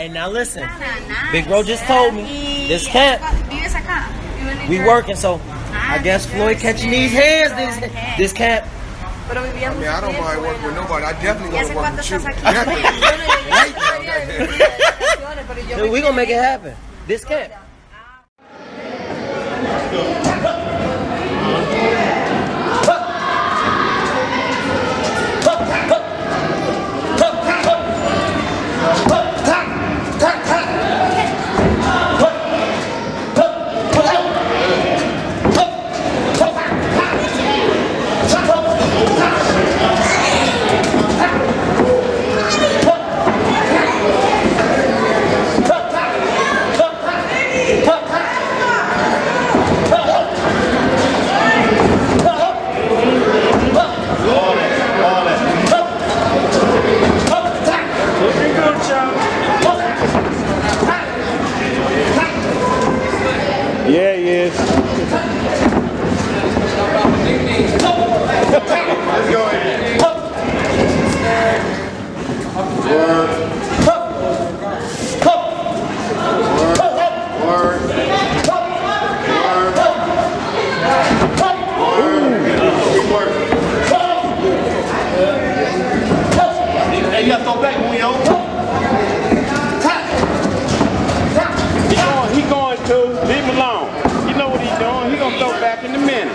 And now listen, Big Bro just told me this cat. We working, so I guess Floyd catching these hands. This cat. I mean, I don't mind working with nobody. I definitely want to work with you. Dude, we gonna make it happen. This cat.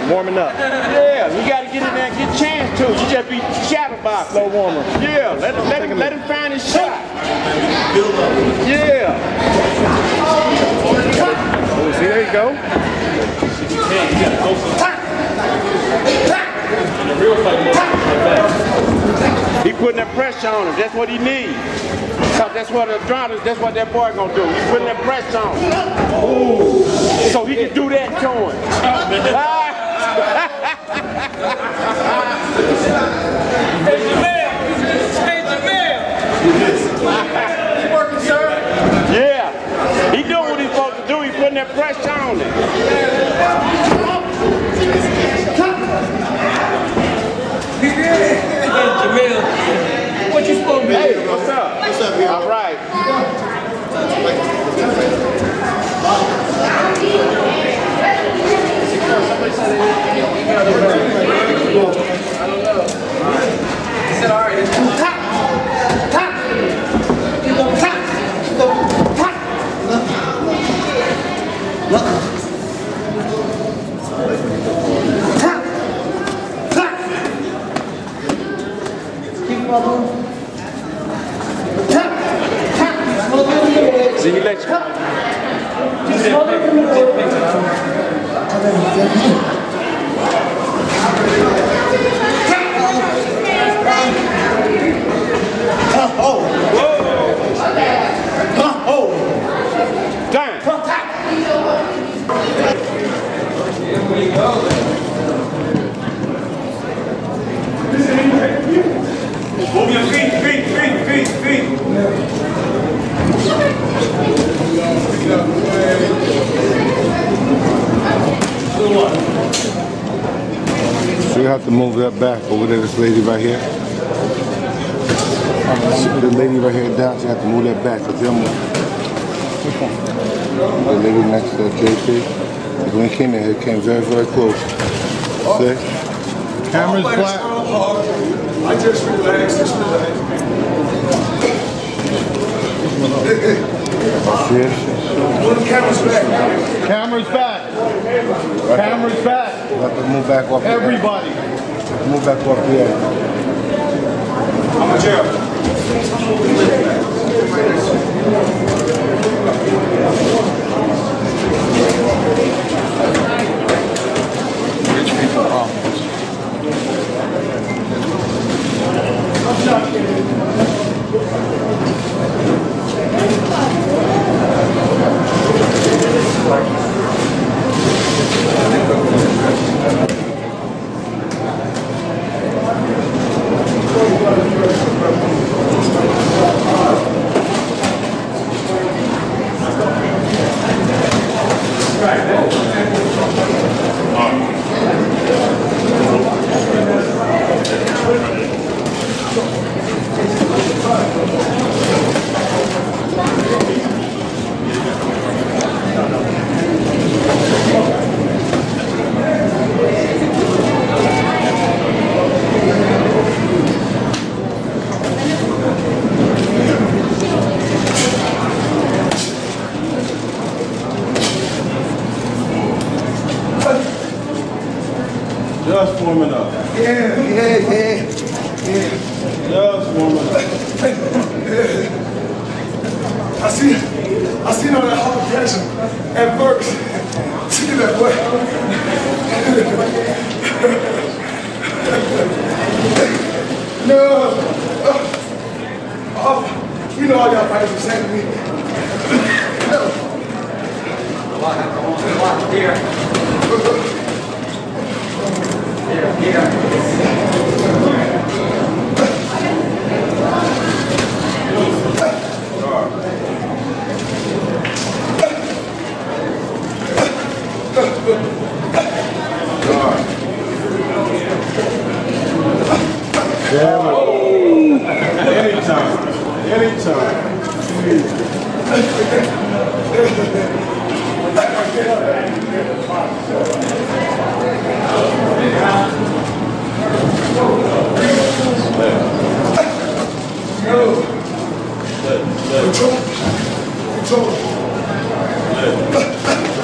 Warming up. Yeah, you gotta get in there and get a chance too. You just be shadowed by a slow warmer. Yeah, let him find his shot. Yeah. Oh, see, there you go. He putting that pressure on him. That's what he needs. Cause that's what the drowners, that's what that boy gonna do. He putting that pressure on him. Ooh. So he can do that to him. Hey Jamil, you working, sir? Yeah, he doing what he's supposed to do. He putting that pressure on it. Hey Jamil, what you supposed to be? Hey, what's up? What's up, y'all? All right. Somebody said they didn't email the room. I don't know. He said, all right, it's cool. Move that back over there, this lady right here. The lady right here down, she have to move that back. The lady next to JP, when he came in here, came very, very close. See? Camera's flat. I just relaxed. Camera's back. Camera's back. Camera's back. You have to move back off. Everybody. Move back up here. I'm a jail. Rich people problems. warming up. Yeah. Just warming up. I seen all that hard pressure at first. See that way. No. You know all y'all fighters are saying to me. Anytime. Let's go.